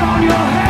on your head.